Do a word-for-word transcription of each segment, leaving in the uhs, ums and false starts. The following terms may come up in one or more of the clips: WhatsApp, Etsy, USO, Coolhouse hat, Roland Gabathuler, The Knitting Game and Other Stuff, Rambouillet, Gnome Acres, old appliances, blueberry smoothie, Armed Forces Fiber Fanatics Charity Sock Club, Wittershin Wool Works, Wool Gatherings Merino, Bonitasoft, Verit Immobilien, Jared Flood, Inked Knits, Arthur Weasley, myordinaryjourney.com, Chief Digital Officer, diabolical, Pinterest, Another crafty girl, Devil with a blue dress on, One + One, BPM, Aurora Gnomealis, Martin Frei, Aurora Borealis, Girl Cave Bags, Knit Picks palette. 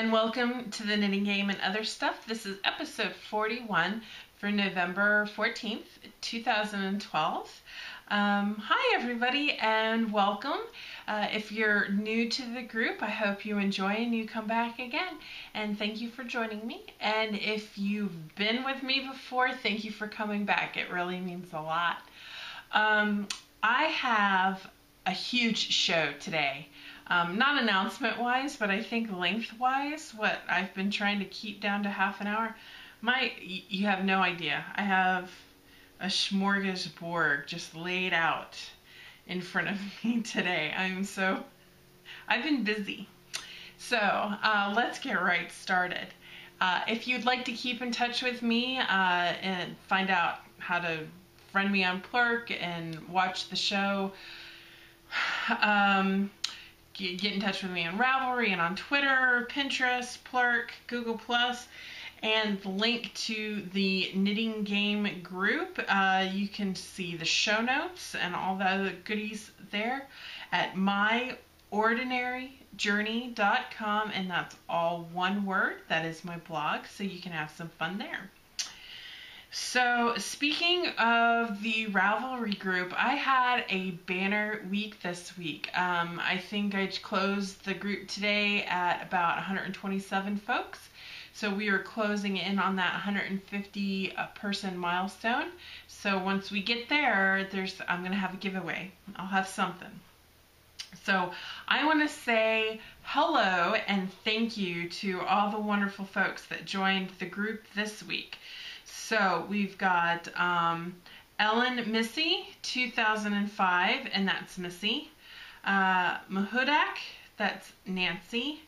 and welcome to the Knitting Game and Other Stuff. This is episode forty-one for November fourteenth, two thousand twelve. Um, hi everybody and welcome. Uh, if you're new to the group, I hope you enjoy and you come back again. And thank you for joining me. And if you've been with me before, thank you for coming back. It really means a lot. Um, I have a huge show today. Um, not announcement-wise, but I think length-wise, what I've been trying to keep down to half an hour, my, you have no idea. I have a smorgasbord just laid out in front of me today. I'm so, I've been busy. So uh, let's get right started. Uh, if you'd like to keep in touch with me uh, and find out how to friend me on Plurk and watch the show, um, get in touch with me on Ravelry and on Twitter, Pinterest, Plurk, Google plus, and link to the Knitting Game group. Uh, you can see the show notes and all the other goodies there at my ordinary journey dot com, and that's all one word. That is my blog, so you can have some fun there. So speaking of the Ravelry group, I had a banner week this week. Um, I think I closed the group today at about one hundred twenty-seven folks. So we are closing in on that one hundred fifty person milestone. So once we get there, there's I'm gonna have a giveaway. I'll have something. So I want to say hello and thank you to all the wonderful folks that joined the group this week. So we've got um, Ellen Missy, two thousand five, and that's Missy. Uh, Mahudak, that's Nancy.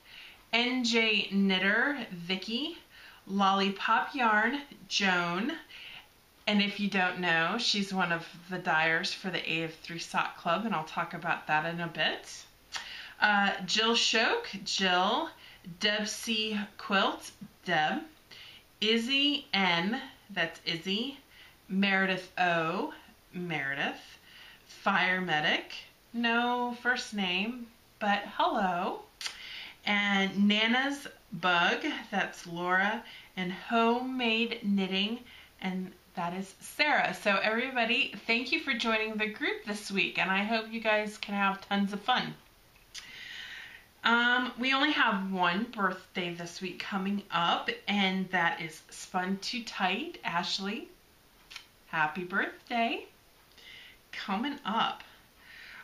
N J Knitter, Vicky. Lollipop Yarn, Joan. And if you don't know, she's one of the dyers for the A F three Sock Club, and I'll talk about that in a bit. Uh, Jill Shoke, Jill. Deb C. Quilt, Deb. Izzy N, that's Izzy. Meredith O, Meredith. Fire Medic, no first name, but hello. And Nana's Bug, that's Laura. And Homemade Knitting, and that is Sarah. So everybody, thank you for joining the group this week, and I hope you guys can have tons of fun. Um, we only have one birthday this week coming up, and that is Spun Too Tight. Ashley, happy birthday coming up.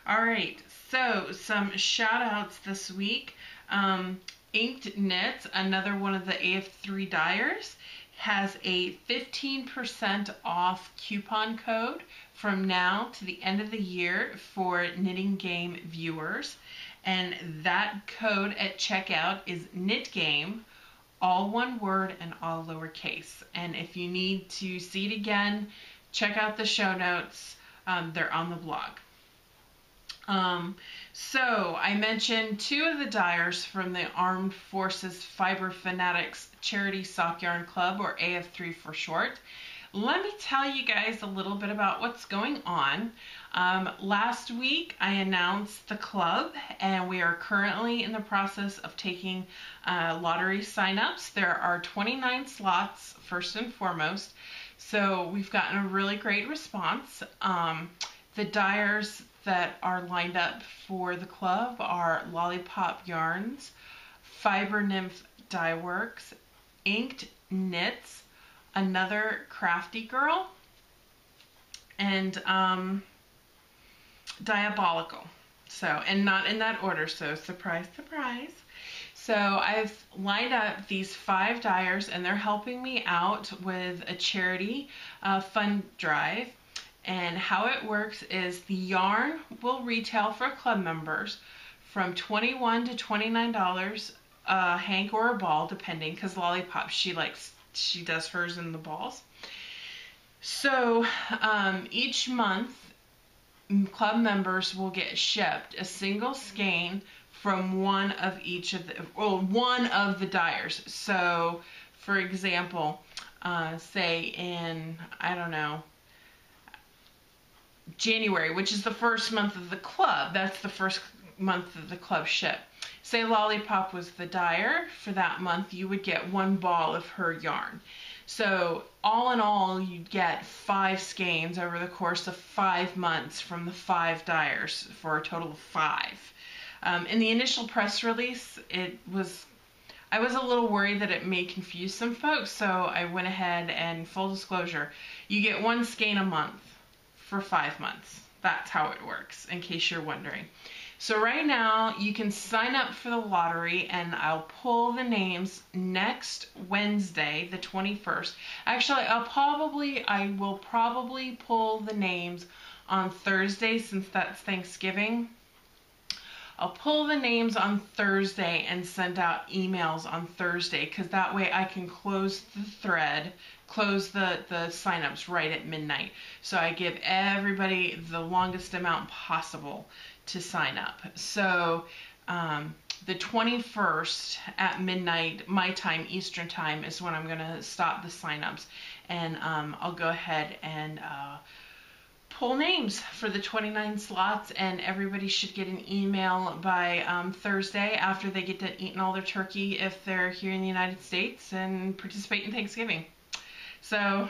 All right, so some shout outs this week. Um, Inked Knits, another one of the A F three dyers, has a fifteen percent off coupon code from now to the end of the year for Knitting Game viewers. And that code at checkout is KnitGame, all one word and all lowercase. And if you need to see it again, check out the show notes. Um, they're on the blog. Um, so I mentioned two of the dyers from the Armed Forces Fiber Fanatics Charity Sock Yarn Club, or A F three for short. Let me tell you guys a little bit about what's going on. Um, last week I announced the club, and we are currently in the process of taking uh, lottery signups. There are twenty-nine slots first and foremost, so we've gotten a really great response. Um, the dyers that are lined up for the club are Lollipop Yarns, Fiber Nymph Dye Works, Inked Knits, Another Crafty Girl, and um, Diabolical. So, and not in that order, so surprise, surprise. So I've lined up these five dyers, and they're helping me out with a charity uh, fund drive. And how it works is the yarn will retail for club members from twenty-one to twenty-nine dollars a hank or a ball, depending, because Lollipop, she likes she does hers in the balls. So um, each month club members will get shipped a single skein from one of each of the well, one of the dyers. So for example, uh, say in I don't know January, which is the first month of the club, that's the first month of the club ship. say Lollipop was the dyer for that month, you would get one ball of her yarn. So all in all, you'd get five skeins over the course of five months from the five dyers for a total of five. Um, in the initial press release, it was, I was a little worried that it may confuse some folks, so I went ahead and, full disclosure, you get one skein a month for five months. That's how it works, in case you're wondering. So right now, you can sign up for the lottery, and I'll pull the names next Wednesday, the twenty-first. Actually, I'll probably, I will probably pull the names on Thursday, since that's Thanksgiving. I'll pull the names on Thursday and send out emails on Thursday, because that way I can close the thread, close the, the signups right at midnight. So I give everybody the longest amount possible to sign up. So um, the twenty-first at midnight, my time, Eastern time, is when I'm going to stop the signups, and um, I'll go ahead and uh, pull names for the twenty-nine slots, and everybody should get an email by um, Thursday after they get to eating all their turkey if they're here in the United States and participate in Thanksgiving. So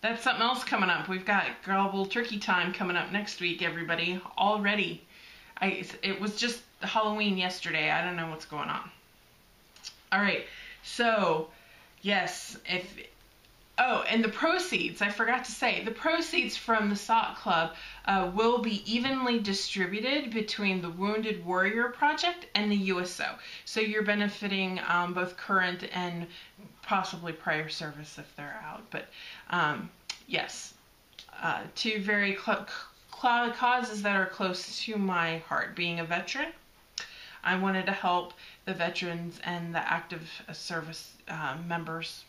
that's something else coming up. We've got gobble turkey time coming up next week, everybody, already. I, it was just Halloween yesterday. I don't know what's going on. All right. So, yes. If Oh, and the proceeds. I forgot to say. The proceeds from the Sock Club uh, will be evenly distributed between the Wounded Warrior Project and the U S O. So you're benefiting um, both current and possibly prior service if they're out. But, um, yes. Uh, two very close... causes that are close to my heart. Being a veteran, I wanted to help the veterans and the active service uh, members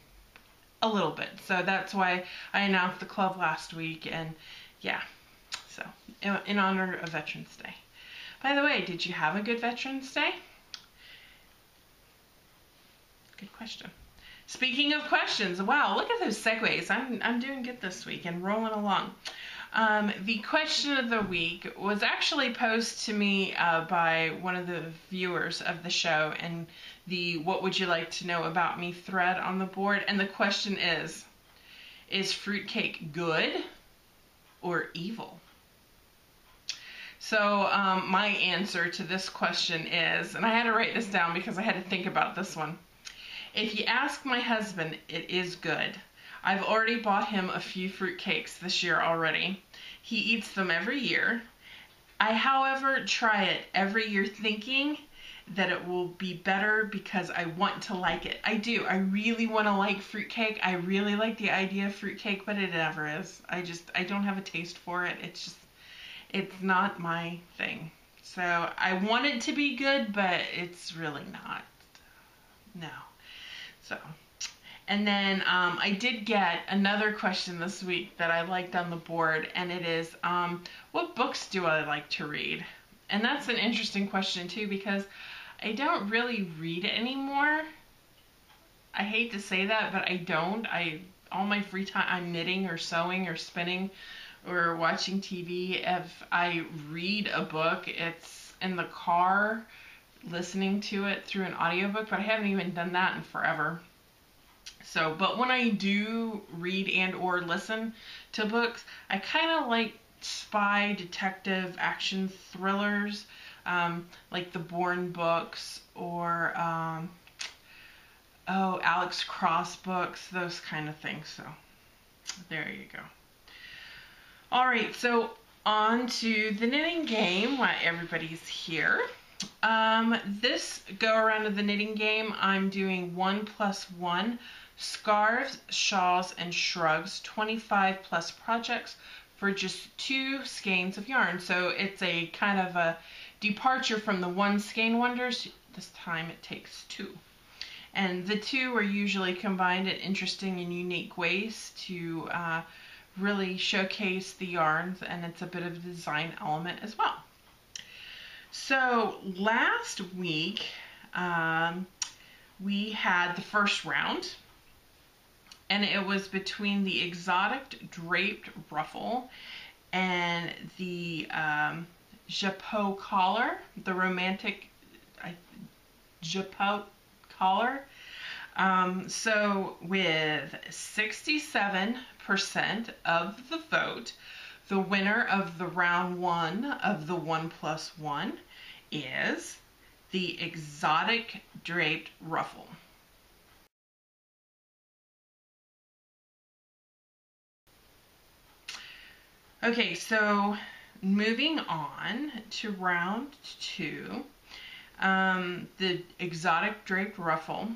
a little bit. So that's why I announced the club last week, and yeah, so in, in honor of Veterans Day. By the way, did you have a good Veterans Day? Good question. Speaking of questions, wow, look at those segues. I'm, I'm doing good this week and rolling along. Um, the question of the week was actually posed to me uh, by one of the viewers of the show and the What Would You Like to Know About Me thread on the board. And the question is, is fruitcake good or evil? So um, my answer to this question is, and I had to write this down because I had to think about this one. If you ask my husband, it is good. I've already bought him a few fruitcakes this year already. He eats them every year. I, however, try it every year thinking that it will be better because I want to like it. I do. I really want to like fruitcake. I really like the idea of fruitcake, but it never is. I just, I don't have a taste for it. It's just, it's not my thing. So I want it to be good, but it's really not. No. So... And then um, I did get another question this week that I liked on the board, and it is, um, what books do I like to read? And that's an interesting question, too, because I don't really read anymore. I hate to say that, but I don't. I all my free time, I'm knitting or sewing or spinning or watching T V. If I read a book, it's in the car, listening to it through an audiobook, but I haven't even done that in forever. So, but when I do read and or listen to books, I kind of like spy, detective, action thrillers, um, like the Bourne books or, um, oh, Alex Cross books, those kind of things. So, there you go. All right, so on to the knitting game while everybody's here. Um, this go around of the knitting game, I'm doing one plus one. Scarves, shawls, and shrugs, twenty-five plus projects for just two skeins of yarn. So it's a kind of a departure from the one skein wonders. This time it takes two. And the two are usually combined in interesting and unique ways to uh, really showcase the yarns, and it's a bit of a design element as well. So last week um, we had the first round. And it was between the exotic draped ruffle and the um, chapeau collar, the romantic I, japote collar. Um, so with sixty-seven percent of the vote, the winner of the round one of the one plus one is the exotic draped ruffle. Okay, so moving on to round two, um, the exotic draped ruffle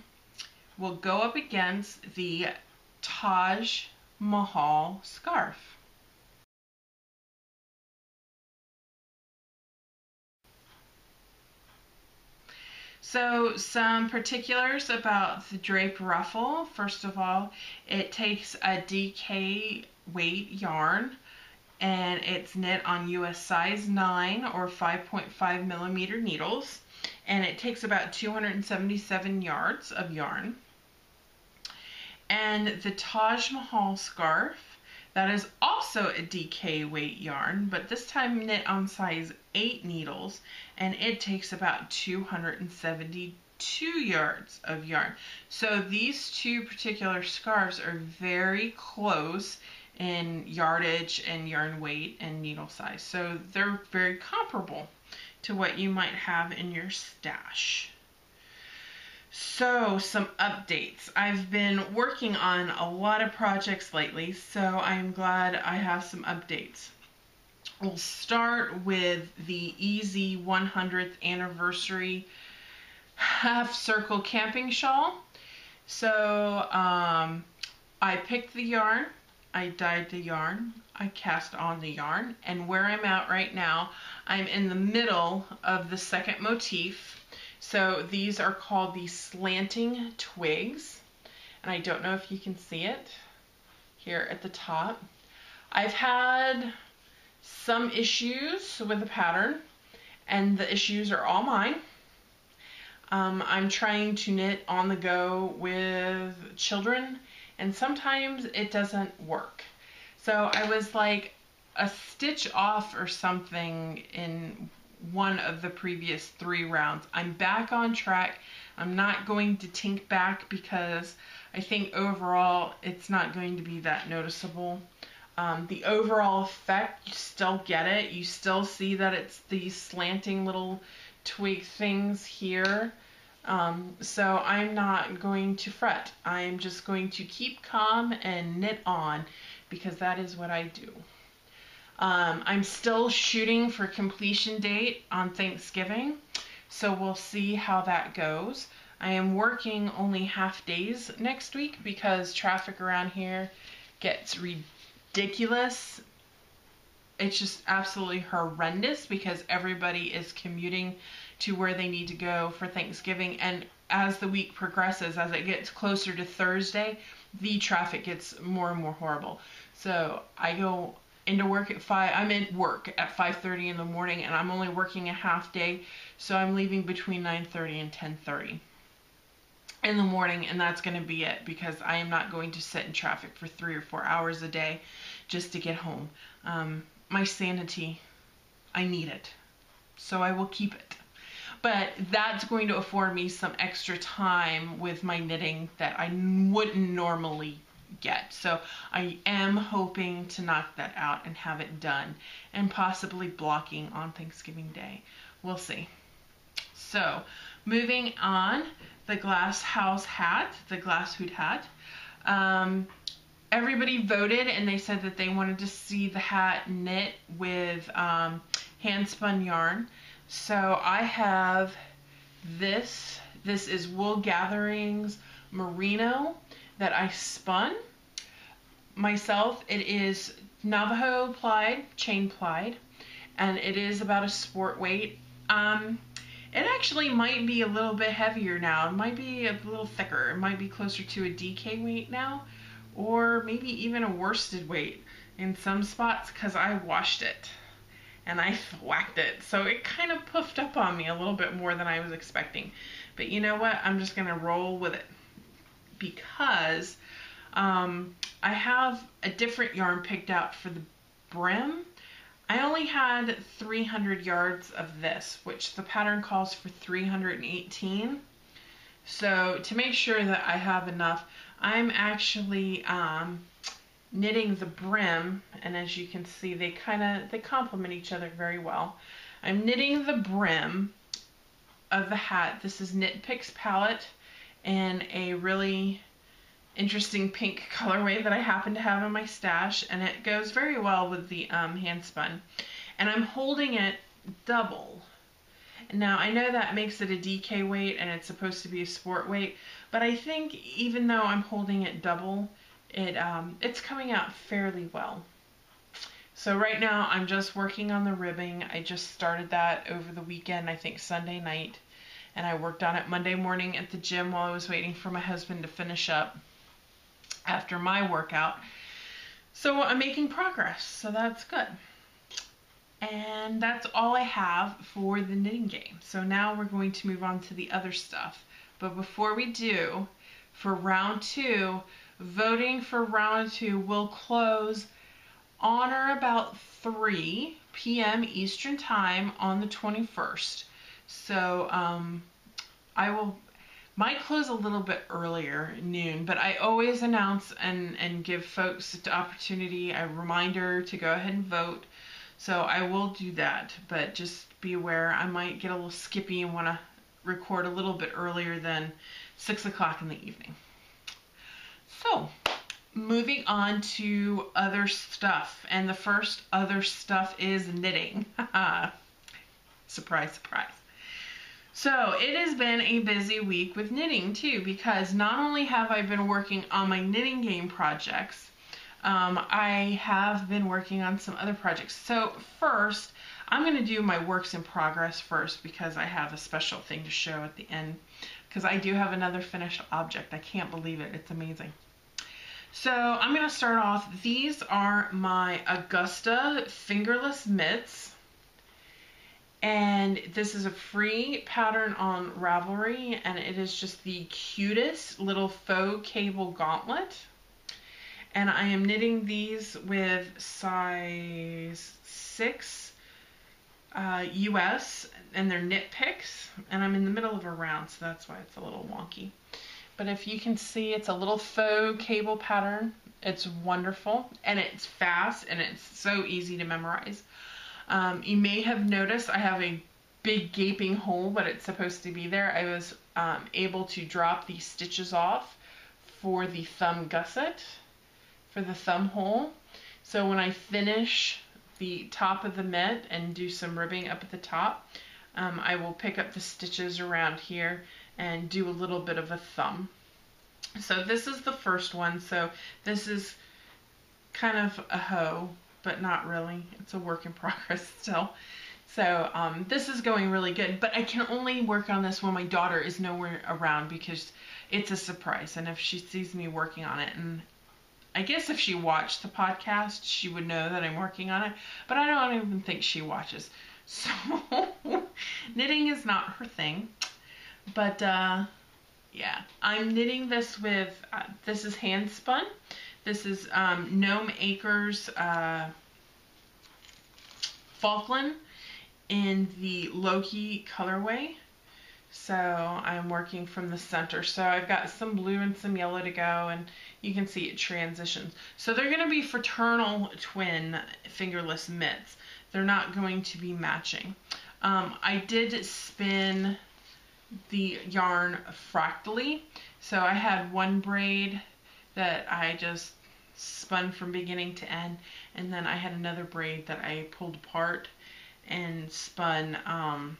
will go up against the Taj Mahal scarf. So some particulars about the draped ruffle. First of all, it takes a D K weight yarn, and it's knit on U S size nine or five point five millimeter needles, and it takes about two hundred seventy-seven yards of yarn. And the Taj Mahal scarf, that is also a D K weight yarn, but this time knit on size eight needles, and it takes about two hundred seventy-two yards of yarn. So these two particular scarves are very close in yardage and yarn weight and needle size, so they're very comparable to what you might have in your stash. So some updates. I've been working on a lot of projects lately, so I'm glad I have some updates. We'll start with the Easy one hundredth anniversary half circle camping shawl. So um, I picked the yarn, I dyed the yarn, I cast on the yarn, and where I'm at right now, I'm in the middle of the second motif. So these are called the slanting twigs, and I don't know if you can see it here at the top. I've had some issues with the pattern, and the issues are all mine. Um, I'm trying to knit on the go with children, and sometimes it doesn't work. So I was like a stitch off or something in one of the previous three rounds. I'm back on track. I'm not going to tink back because I think overall it's not going to be that noticeable. Um, the overall effect, you still get it. You still see that it's these slanting little twig things here. Um, so I'm not going to fret. I'm just going to keep calm and knit on because that is what I do. Um, I'm still shooting for completion date on Thanksgiving, so we'll see how that goes. I am working only half days next week because traffic around here gets ridiculous. It's just absolutely horrendous because everybody is commuting to where they need to go for Thanksgiving, and as the week progresses, as it gets closer to Thursday, the traffic gets more and more horrible. So I go into work at five, I'm at work at five thirty in the morning, and I'm only working a half day, so I'm leaving between nine thirty and ten thirty in the morning, and that's going to be it because I am not going to sit in traffic for three or four hours a day just to get home. Um, my sanity, I need it, so I will keep it. But that's going to afford me some extra time with my knitting that I wouldn't normally get. So I am hoping to knock that out and have it done, and possibly blocking on Thanksgiving Day. We'll see. So moving on, the Glass House hat, the Glass Hood hat. Um, everybody voted, and they said that they wanted to see the hat knit with um, hand spun yarn. So I have this, this is Wool Gatherings Merino that I spun myself. It is Navajo plied, chain plied, and it is about a sport weight. Um, it actually might be a little bit heavier now. It might be a little thicker. It might be closer to a D K weight now, or maybe even a worsted weight in some spots because I washed it and I whacked it, so it kind of puffed up on me a little bit more than I was expecting. But you know what? I'm just gonna roll with it because um, I have a different yarn picked out for the brim. I only had three hundred yards of this, which the pattern calls for three hundred eighteen. So to make sure that I have enough, I'm actually um, knitting the brim, and as you can see, they kind of, they complement each other very well. I'm knitting the brim of the hat. This is Knit Picks palette in a really interesting pink colorway that I happen to have in my stash, and it goes very well with the um, hand spun. And I'm holding it double. Now, I know that makes it a D K weight and it's supposed to be a sport weight, but I think even though I'm holding it double, it um, it's coming out fairly well. So right now I'm just working on the ribbing. I just started that over the weekend, I think Sunday night, and I worked on it Monday morning at the gym while I was waiting for my husband to finish up after my workout. So I'm making progress, so that's good. And that's all I have for the knitting game. So now we're going to move on to the other stuff. But before we do, for round two, voting for round two will close on or about three P M Eastern time on the twenty-first. So um, I will, might close a little bit earlier, noon, but I always announce and, and give folks the opportunity, a reminder to go ahead and vote. So I will do that, but just be aware I might get a little skippy and want to record a little bit earlier than six o'clock in the evening. So, moving on to other stuff, and the first other stuff is knitting. Surprise, surprise. So, it has been a busy week with knitting, too, because not only have I been working on my knitting game projects, Um, I have been working on some other projects. So first, I'm going to do my works in progress first because I have a special thing to show at the end, because I do have another finished object. I can't believe it. It's amazing. So I'm going to start off. These are my Augusta fingerless mitts. And this is a free pattern on Ravelry, and it is just the cutest little faux cable gauntlet. And I am knitting these with size six uh, U S, and they're Knit Picks, and I'm in the middle of a round, so that's why it's a little wonky. But if you can see, it's a little faux cable pattern. It's wonderful, and it's fast, and it's so easy to memorize. Um, you may have noticed I have a big gaping hole, but it's supposed to be there. I was um, able to drop these stitches off for the thumb gusset, for the thumb hole. So when I finish the top of the mitt and do some ribbing up at the top, um, I will pick up the stitches around here and do a little bit of a thumb. So this is the first one. So this is kind of a hoe, but not really. It's a work in progress still. So um, this is going really good, but I can only work on this when my daughter is nowhere around because it's a surprise. And if she sees me working on it, and I guess if she watched the podcast, she would know that I'm working on it, but I don't even think she watches. So knitting is not her thing, but uh, yeah, I'm knitting this with, uh, this is hand spun. This is um, Gnome Acres uh, Falkland in the Loki colorway. So I'm working from the center. So I've got some blue and some yellow to go, and you can see it transitions. So they're going to be fraternal twin fingerless mitts. They're not going to be matching. Um, I did spin the yarn fractally. So I had one braid that I just spun from beginning to end, and then I had another braid that I pulled apart and spun um,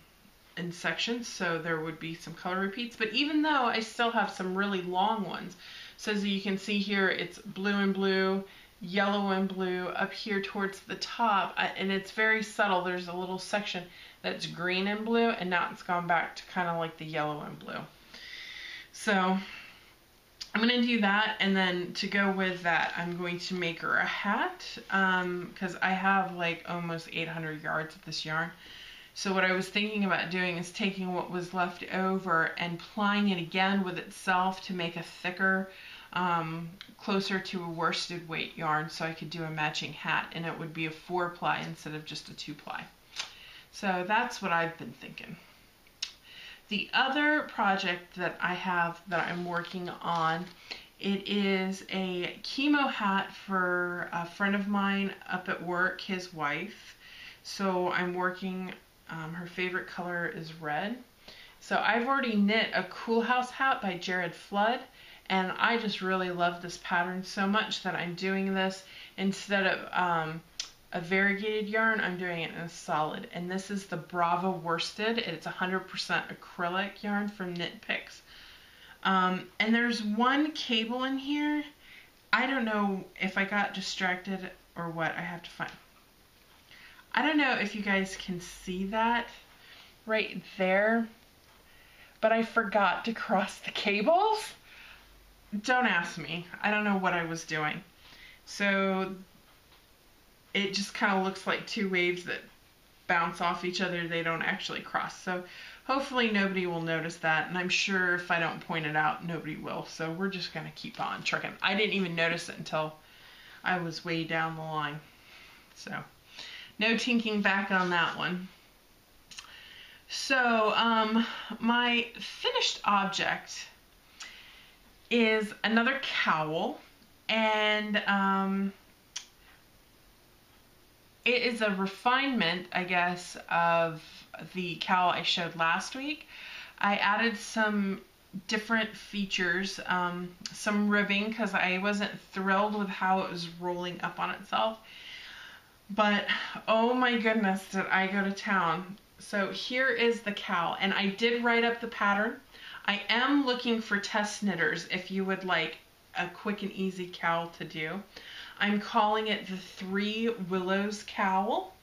in sections, so there would be some color repeats, but even though I still have some really long ones. So as you can see here, it's blue and blue, yellow and blue up here towards the top, and it's very subtle. There's a little section that's green and blue, and now it's gone back to kind of like the yellow and blue. So I'm going to do that, and then to go with that, I'm going to make her a hat, um, because I have like almost eight hundred yards of this yarn. So what I was thinking about doing is taking what was left over and plying it again with itself to make a thicker, um, closer to a worsted weight yarn, so I could do a matching hat, and it would be a four ply instead of just a two ply. So that's what I've been thinking. The other project that I have that I'm working on, it is a chemo hat for a friend of mine up at work, his wife. So I'm working, um, her favorite color is red. So I've already knit a Coolhouse hat by Jared Flood, and I just really love this pattern so much that I'm doing this instead of um, a variegated yarn, I'm doing it in a solid. And this is the Brava Worsted. It's one hundred percent acrylic yarn from Knit Picks. Um, and there's one cable in here. I don't know if I got distracted or what. I have to find. I don't know if you guys can see that right there, but I forgot to cross the cables. Don't ask me. I don't know what I was doing. So it just kind of looks like two waves that bounce off each other. They don't actually cross. So hopefully nobody will notice that, and I'm sure if I don't point it out, nobody will. So we're just gonna keep on trucking. I didn't even notice it until I was way down the line. So no tinking back on that one. So um, my finished object is another cowl, and um, it is a refinement, I guess, of the cowl I showed last week. I added some different features, um, some ribbing, because I wasn't thrilled with how it was rolling up on itself. But oh my goodness, did I go to town. So here is the cowl, and I did write up the pattern. I am looking for test knitters if you would like a quick and easy cowl to do. I'm calling it the Three Willows Cowl.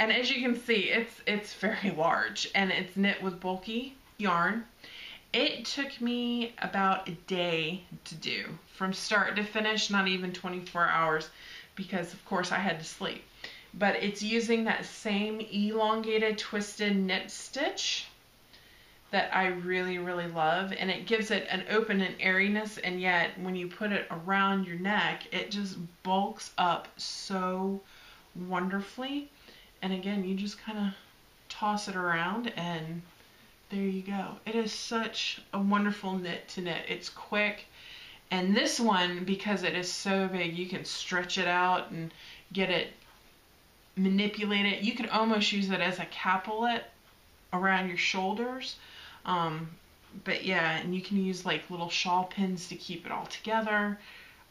And as you can see, it's it's very large, and it's knit with bulky yarn. It took me about a day to do, from start to finish, not even twenty-four hours, because of course I had to sleep. But it's using that same elongated twisted knit stitch that I really, really love, and it gives it an open and airiness, and yet when you put it around your neck, it just bulks up so wonderfully. And again, you just kind of toss it around and there you go. It is such a wonderful knit to knit. It's quick. And this one, because it is so big, you can stretch it out and get it, manipulate it. You could almost use it as a capelet around your shoulders. Um, but yeah, and you can use like little shawl pins to keep it all together.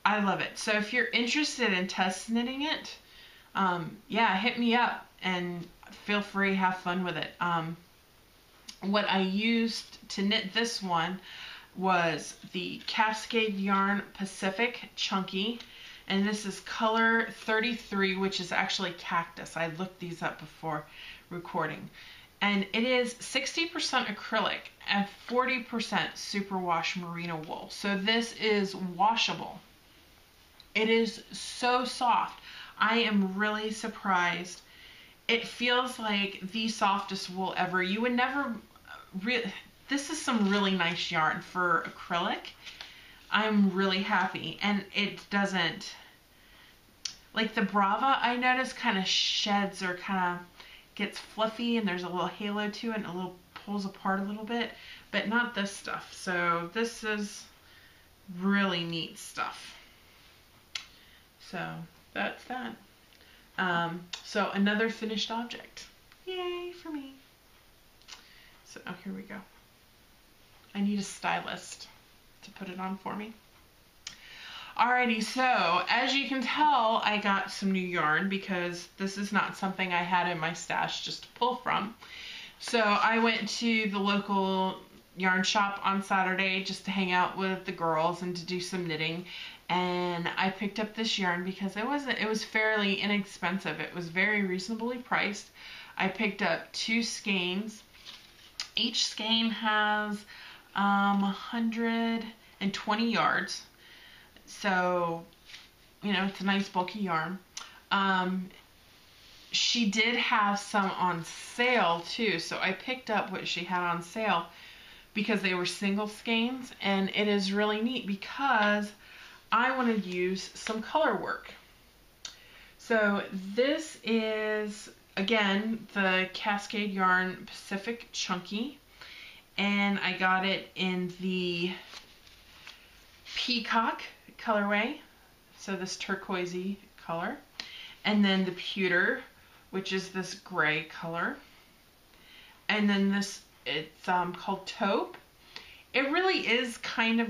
I love it. So if you're interested in test knitting it, um, yeah, hit me up. And feel free, have fun with it. Um, what I used to knit this one was the Cascade Yarn Pacific Chunky, and this is color thirty-three, which is actually cactus. I looked these up before recording, and it is sixty percent acrylic and forty percent superwash merino wool. So this is washable. It is so soft. I am really surprised. It feels like the softest wool ever. You would never re this is some really nice yarn for acrylic. I'm really happy, and it doesn't, like the Brava I noticed kind of sheds or kind of gets fluffy, and there's a little halo to it and a little pulls apart a little bit, but not this stuff. So this is really neat stuff. So that's that. Um, so another finished object. Yay for me. So oh, here we go. I need a stylist to put it on for me. Alrighty, so as you can tell, I got some new yarn because this is not something I had in my stash just to pull from. So I went to the local yarn shop on Saturday just to hang out with the girls and to do some knitting. And I picked up this yarn because it wasn't, it was fairly inexpensive. It was very reasonably priced. I picked up two skeins. Each skein has um, one hundred twenty yards. So, you know, it's a nice bulky yarn. Um, she did have some on sale too. So I picked up what she had on sale because they were single skeins, and it is really neat because I want to use some color work. So this is, again, the Cascade Yarn Pacific Chunky, and I got it in the Peacock colorway, so this turquoisey color, and then the Pewter, which is this gray color, and then this, it's um, called Taupe. It really is kind of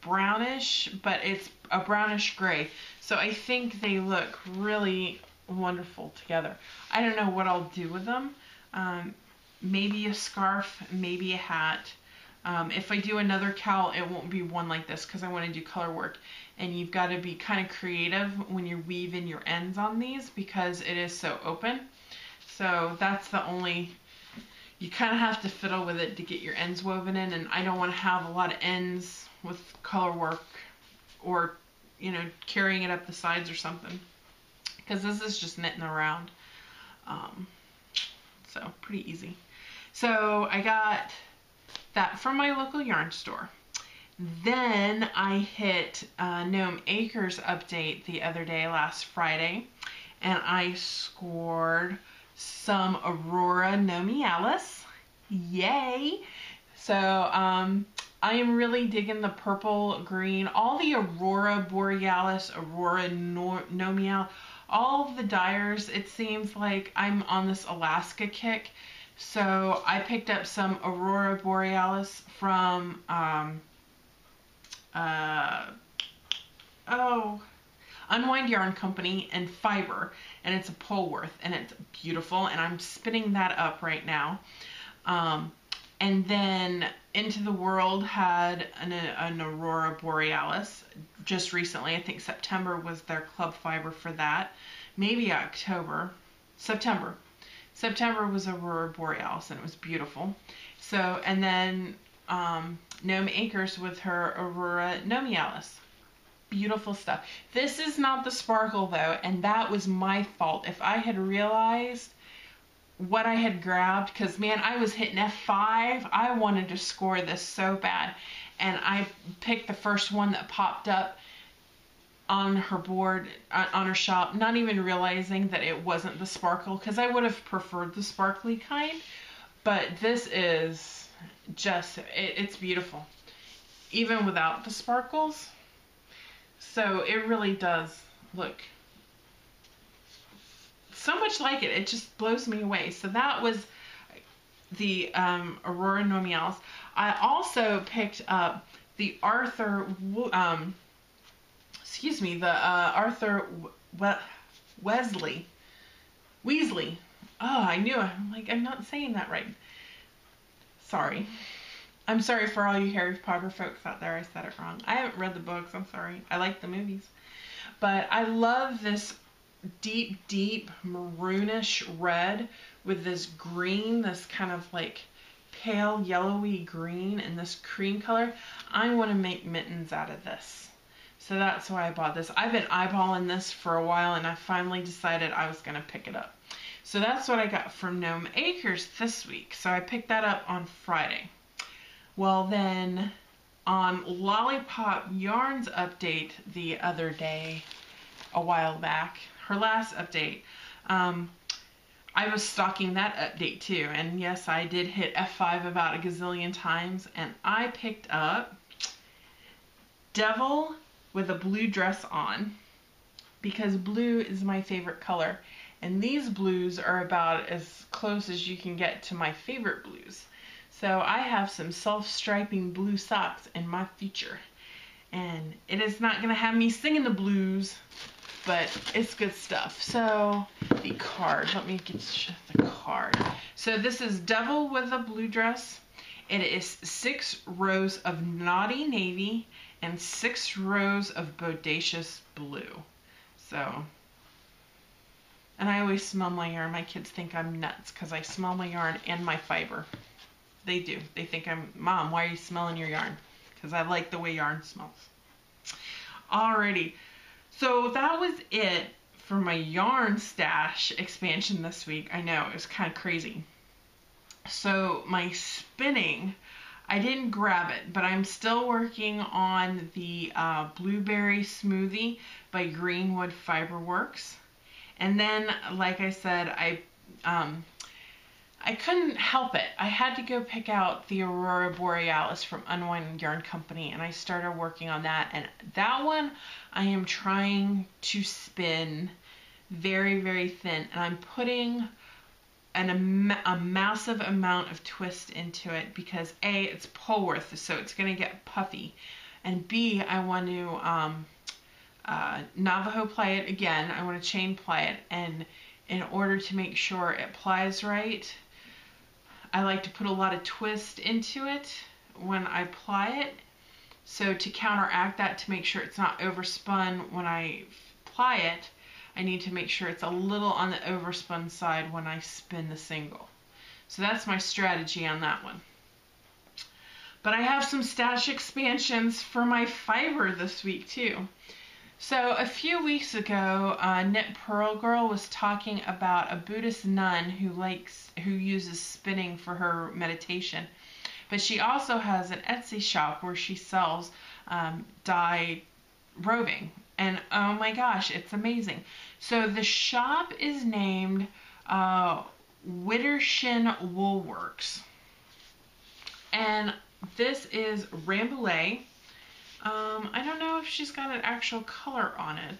brownish, but it's a brownish gray, so I think they look really wonderful together. I don't know what I'll do with them. Um, maybe a scarf, maybe a hat. Um, if I do another cowl, it won't be one like this because I want to do color work, and you've got to be kind of creative when you weave in your ends on these because it is so open. So that's the only, you kind of have to fiddle with it to get your ends woven in, and I don't want to have a lot of ends with color work or, you know, carrying it up the sides or something, because this is just knitting around. Um, so pretty easy. So I got that from my local yarn store. Then I hit uh, Gnome Acres update the other day, last Friday, and I scored some Aurora Gnomealis. Yay! So um, I am really digging the purple, green, all the Aurora Borealis, Aurora Gnomealis, all of the dyers. It seems like I'm on this Alaska kick. So I picked up some Aurora Borealis from, um, uh, oh, Unwind Yarn Company and Fiber, and it's a Polworth, and it's beautiful, and I'm spinning that up right now. Um, and then Into the World had an, an Aurora Borealis just recently. I think September was their Club Fiber for that. Maybe October. September. September was Aurora Borealis, and it was beautiful. So, and then um, Gnome Acres with her Aurora Gnomealis. Beautiful stuff. This is not the sparkle, though, and that was my fault. If I had realized what I had grabbed, because, man, I was hitting F five. I wanted to score this so bad, and I picked the first one that popped up on her board, on her shop, not even realizing that it wasn't the sparkle, because I would have preferred the sparkly kind. But this is just, it, it's beautiful, even without the sparkles. So it really does look so much like it. It just blows me away. So that was the um, Aurora Gnomealis. I also picked up the Arthur, um, excuse me, the uh, Arthur we Wesley, Weasley. Oh, I knew it. I'm like, I'm not saying that right. Sorry. I'm sorry for all you Harry Potter folks out there. I said it wrong. I haven't read the books. I'm sorry. I like the movies. But I love this deep, deep maroonish red with this green, this kind of like pale yellowy green, and this cream color. I want to make mittens out of this. So that's why I bought this. I've been eyeballing this for a while, and I finally decided I was going to pick it up. So that's what I got from Gnome Acres this week. So I picked that up on Friday. Well, then on Lollipop Yarns update the other day, a while back, her last update, um, I was stalking that update too. And yes, I did hit F five about a gazillion times, and I picked up Devil with a blue dress on, because blue is my favorite color, and these blues are about as close as you can get to my favorite blues. So I have some self-striping blue socks in my future, and it is not going to have me singing the blues, but it's good stuff. So the card, let me get the card. So this is Devil with a Blue Dress. It is six rows of naughty navy and six rows of bodacious blue. So, and I always smell my yarn. My kids think I'm nuts because I smell my yarn and my fiber. They do. They think I'm, Mom, why are you smelling your yarn? Because I like the way yarn smells. Alrighty. So that was it for my yarn stash expansion this week. I know, it was kind of crazy. So my spinning, I didn't grab it, but I'm still working on the uh, Blueberry Smoothie by Greenwood Fiber Works. And then, like I said, I um, I couldn't help it. I had to go pick out the Aurora Borealis from Unwind Yarn Company, and I started working on that. And that one I am trying to spin very, very thin, and I'm putting an a massive amount of twist into it because A, it's Polworth, so it's going to get puffy, and B, I want to um, uh, Navajo ply it again. I want to chain ply it, and in order to make sure it plies right, I like to put a lot of twist into it when I ply it. So to counteract that, to make sure it's not overspun when I ply it, I need to make sure it's a little on the overspun side when I spin the single. So that's my strategy on that one. But I have some stash expansions for my fiber this week too. So a few weeks ago, uh, Knit Pearl Girl was talking about a Buddhist nun who likes, who uses spinning for her meditation. But she also has an Etsy shop where she sells um, dye roving. And oh my gosh, it's amazing. So the shop is named uh, Wittershin Wool Works. And this is Rambouillet. Um, I don't know if she's got an actual color on it,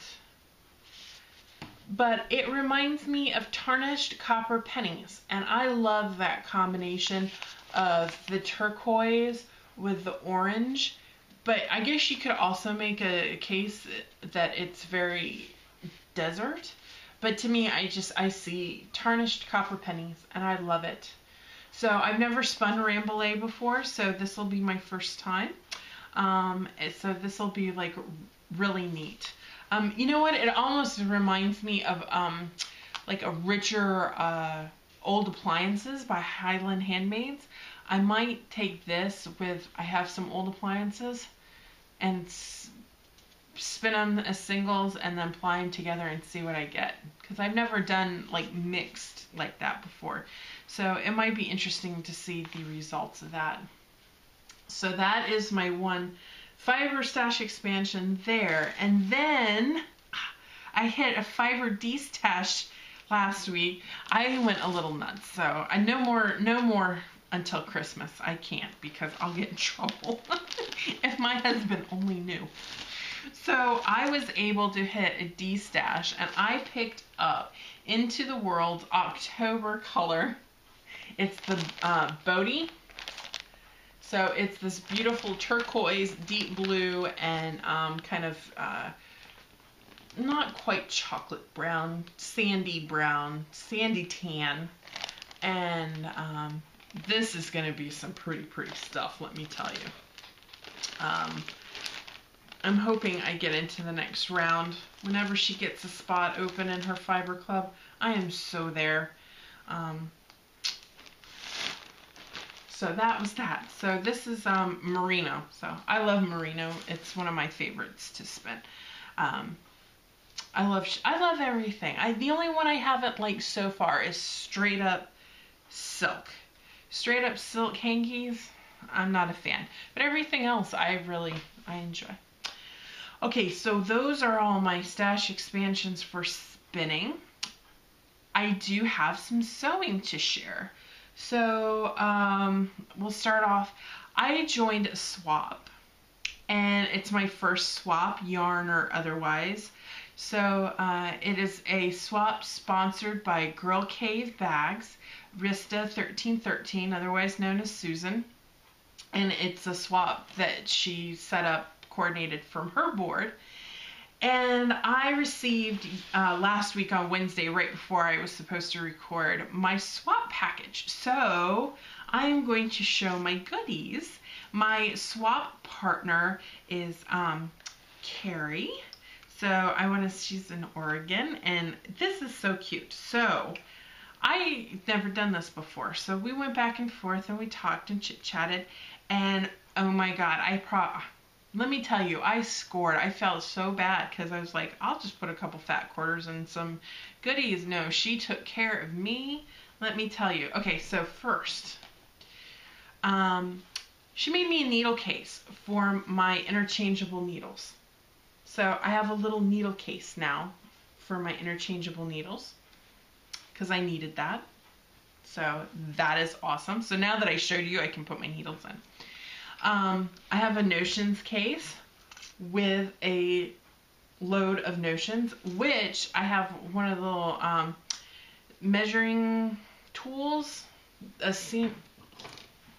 but it reminds me of tarnished copper pennies, and I love that combination of the turquoise with the orange. But I guess you could also make a case that it's very desert, but to me, I just, I see tarnished copper pennies and I love it. So I've never spun Rambouillet before, so this will be my first time. Um, so this will be like really neat. Um, you know what? It almost reminds me of um, like a richer uh, Old Appliances by Highland Handmaids. I might take this with, I have some Old Appliances and s spin them as singles and then ply them together and see what I get. Because I've never done like mixed like that before. So it might be interesting to see the results of that. So that is my one fiber stash expansion there. And then I hit a fiber destash last week. I went a little nuts. So I no more, no more until Christmas. I can't, because I'll get in trouble if my husband only knew. So I was able to hit a destash, and I picked up Into the World's October color. It's the uh, Bodhi. So it's this beautiful turquoise, deep blue, and um, kind of uh, not quite chocolate brown, sandy brown, sandy tan. And um, this is going to be some pretty, pretty stuff, let me tell you. Um, I'm hoping I get into the next round. Whenever she gets a spot open in her fiber club, I am so there. Um, So that was that. So this is um, merino. So I love merino. It's one of my favorites to spin. Um, I love sh I love everything. I, the only one I haven't liked so far is straight up silk. Straight up silk hankies, I'm not a fan. But everything else I really, I enjoy. Okay, so those are all my stash expansions for spinning. I do have some sewing to share. So um, we'll start off. I joined a swap, and it's my first swap, yarn or otherwise. So uh, it is a swap sponsored by Girl Cave Bags, Rista thirteen thirteen, otherwise known as Susan. And it's a swap that she set up, coordinated from her board. And I received uh, last week on Wednesday, right before I was supposed to record, my swap package. So I am going to show my goodies. My swap partner is um, Carrie. So I want to, she's in Oregon, and this is so cute. So I've never done this before. So we went back and forth and we talked and chit chatted, and oh my God, I probably, let me tell you, I scored. I felt so bad because I was like, I'll just put a couple fat quarters and some goodies. No, she took care of me. Let me tell you. Okay, so first, um, she made me a needle case for my interchangeable needles. So I have a little needle case now for my interchangeable needles because I needed that. So that is awesome. So now that I showed you, I can put my needles in. Um, I have a notions case with a load of notions, which I have one of the little um, measuring tools, a seam,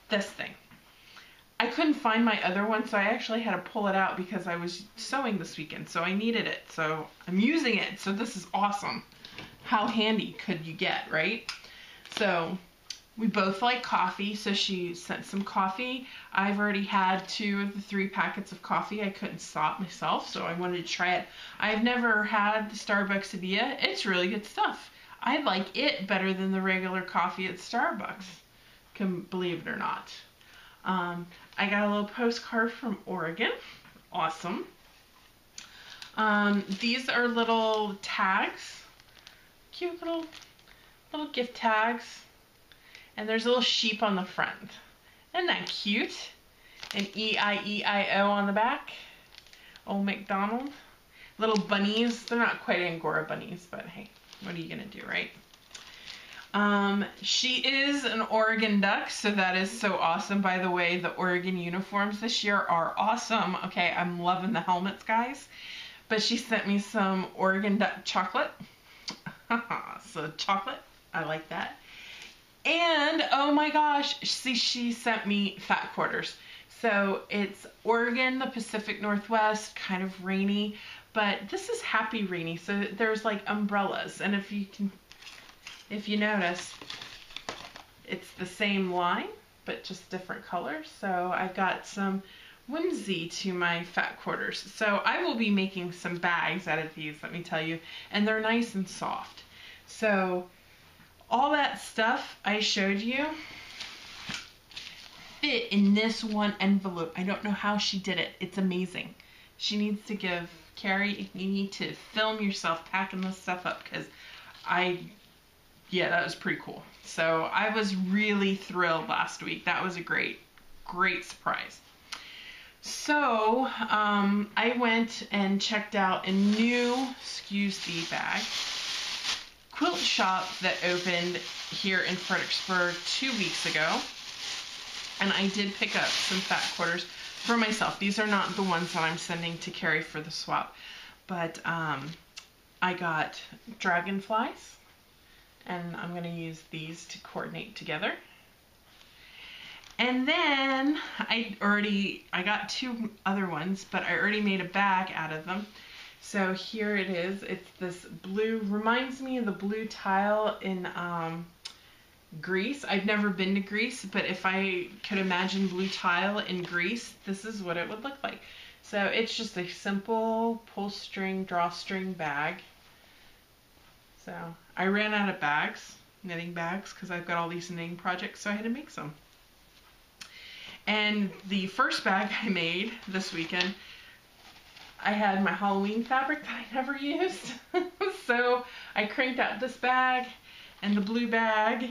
this thing. I couldn't find my other one, so I actually had to pull it out because I was sewing this weekend, so I needed it. So I'm using it, so this is awesome. How handy could you get, right? So we both like coffee, so she sent some coffee. I've already had two of the three packets of coffee. I couldn't stop myself, so I wanted to try it. I've never had the Starbucks idea. It's really good stuff. I like it better than the regular coffee at Starbucks, can believe it or not. Um, I got a little postcard from Oregon. Awesome. Um, these are little tags. Cute little, little gift tags. And there's a little sheep on the front. Isn't that cute? An E I E I O on the back. Old MacDonald. Little bunnies. They're not quite Angora bunnies, but hey, what are you gonna do, right? Um, she is an Oregon duck, so that is so awesome. By the way, the Oregon uniforms this year are awesome. Okay, I'm loving the helmets, guys. But she sent me some Oregon duck chocolate. So chocolate, I like that. And, oh my gosh, see, she sent me fat quarters. So it's Oregon, the Pacific Northwest, kind of rainy, but this is happy rainy. So there's like umbrellas, and if you can, if you notice, it's the same line, but just different colors. So I've got some whimsy to my fat quarters. So I will be making some bags out of these, let me tell you, and they're nice and soft. So all that stuff I showed you fit in this one envelope. I don't know how she did it. It's amazing. She needs to give Carrie, you need to film yourself packing this stuff up, because I, yeah, that was pretty cool. So I was really thrilled last week. That was a great, great surprise. So um, I went and checked out a new, excuse the bag, quilt shop that opened here in Fredericksburg two weeks ago, and I did pick up some fat quarters for myself. These are not the ones that I'm sending to Carrie for the swap, but um, I got dragonflies, and I'm going to use these to coordinate together. And then I already, I got two other ones, but I already made a bag out of them. So here it is. It's this blue, reminds me of the blue tile in um, Greece. I've never been to Greece, but if I could imagine blue tile in Greece, this is what it would look like. So it's just a simple pull string, drawstring bag. So I ran out of bags, knitting bags, because I've got all these knitting projects, so I had to make some. And the first bag I made this weekend, I had my Halloween fabric that I never used. So I cranked out this bag and the blue bag,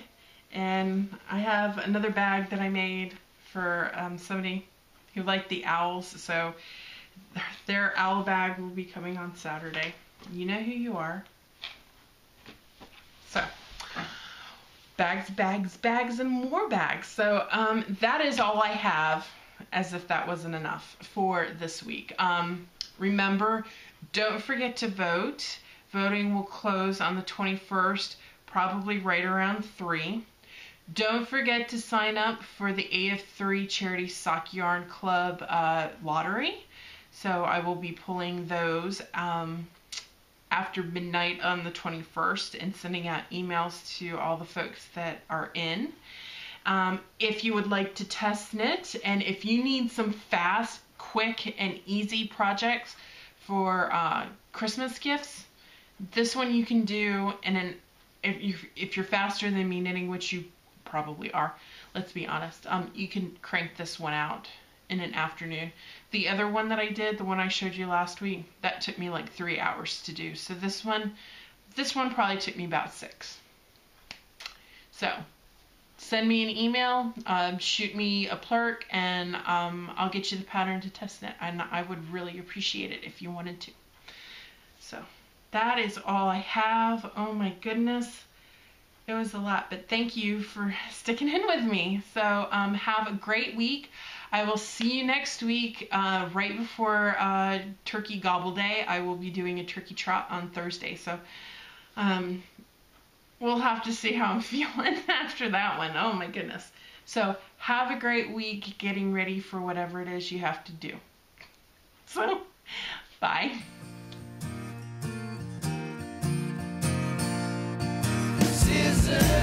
and I have another bag that I made for um, somebody who liked the owls. So their owl bag will be coming on Saturday. You know who you are. So bags, bags, bags, and more bags. So um, that is all I have, as if that wasn't enough for this week. Um, Remember, don't forget to vote. Voting will close on the twenty-first, probably right around three. Don't forget to sign up for the A F three Charity Sock Yarn Club uh, lottery. So I will be pulling those um, after midnight on the twenty-first and sending out emails to all the folks that are in. Um, if you would like to test knit, and if you need some fast, quick and easy projects for uh, Christmas gifts, this one you can do, and then if, you, if you're faster than me knitting, which you probably are, let's be honest, um, you can crank this one out in an afternoon. The other one that I did, the one I showed you last week, that took me like three hours to do, so this one, this one probably took me about six. So send me an email, um, shoot me a Plurk, and um, I'll get you the pattern to test knit, and I would really appreciate it if you wanted to. So that is all I have. Oh my goodness. It It was a lot, but thank you for sticking in with me. So um, have a great week. I will see you next week, uh, right before uh, Turkey Gobble Day. I will be doing a turkey trot on Thursday, so um, we'll have to see how I'm feeling after that one. Oh my goodness. So have a great week getting ready for whatever it is you have to do. So, bye. Scissors.